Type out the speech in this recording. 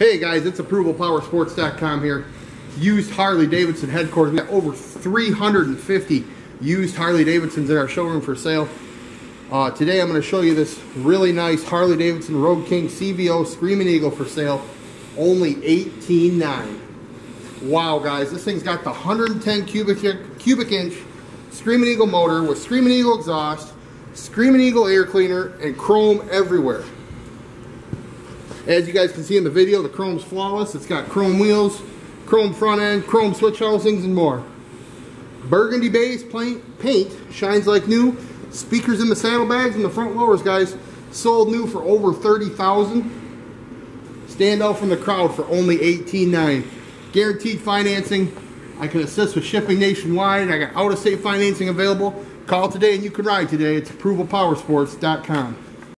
Hey guys, it's ApprovalPowerSports.com here. Used Harley-Davidson headquarters. We've got over 350 used Harley-Davidsons in our showroom for sale. Today I'm going to show you this really nice Harley-Davidson Road King CVO Screaming Eagle for sale. Only $18,900. Wow guys, this thing's got the 110 cubic inch Screaming Eagle motor with Screaming Eagle exhaust, Screaming Eagle air cleaner, and chrome everywhere. As you guys can see in the video, the chrome's flawless. It's got chrome wheels, chrome front end, chrome switch housings, and more. Burgundy base paint shines like new. Speakers in the saddlebags and the front lowers, guys. Sold new for over $30,000. Stand out from the crowd for only $18,900. Guaranteed financing. I can assist with shipping nationwide. I got out-of-state financing available. Call today and you can ride today. It's ApprovalPowerSports.com.